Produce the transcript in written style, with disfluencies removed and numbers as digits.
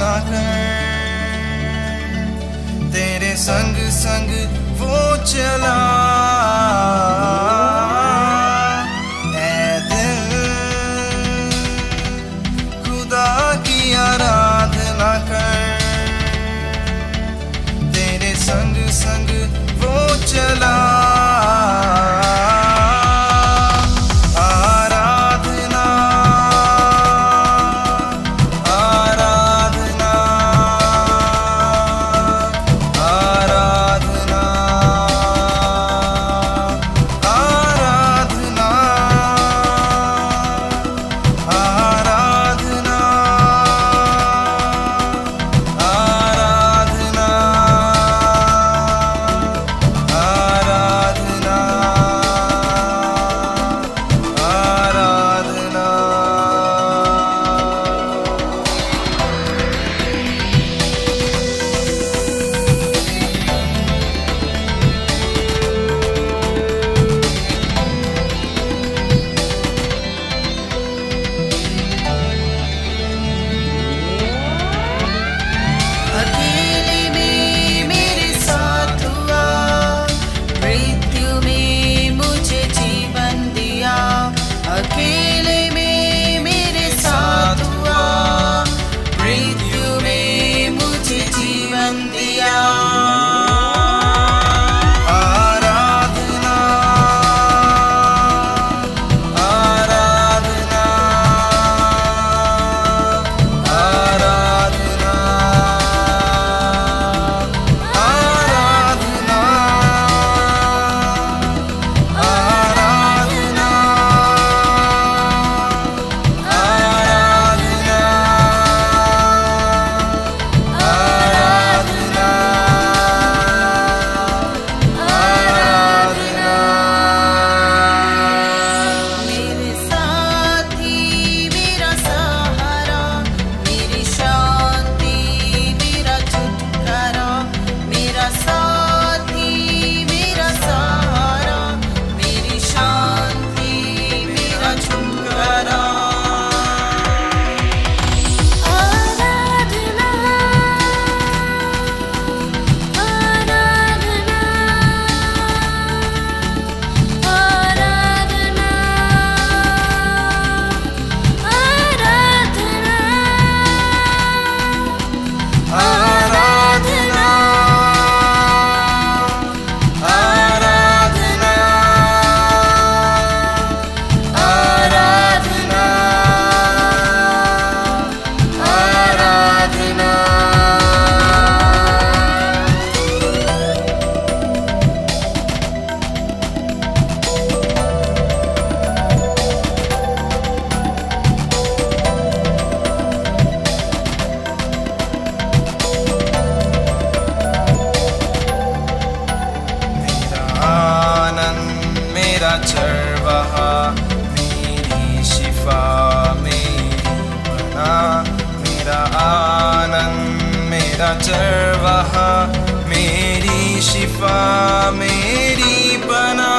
ना कर, तेरे संग संग वो चला। ऐ दिल खुदा की आराधना कर, तेरे संग संग वो चला। मेरी शिफा मेरी बना, मेरा आनंद मेरा चरवाहा, मेरी शिफा मेरी बना।